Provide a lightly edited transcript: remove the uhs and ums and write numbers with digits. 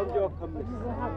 Job.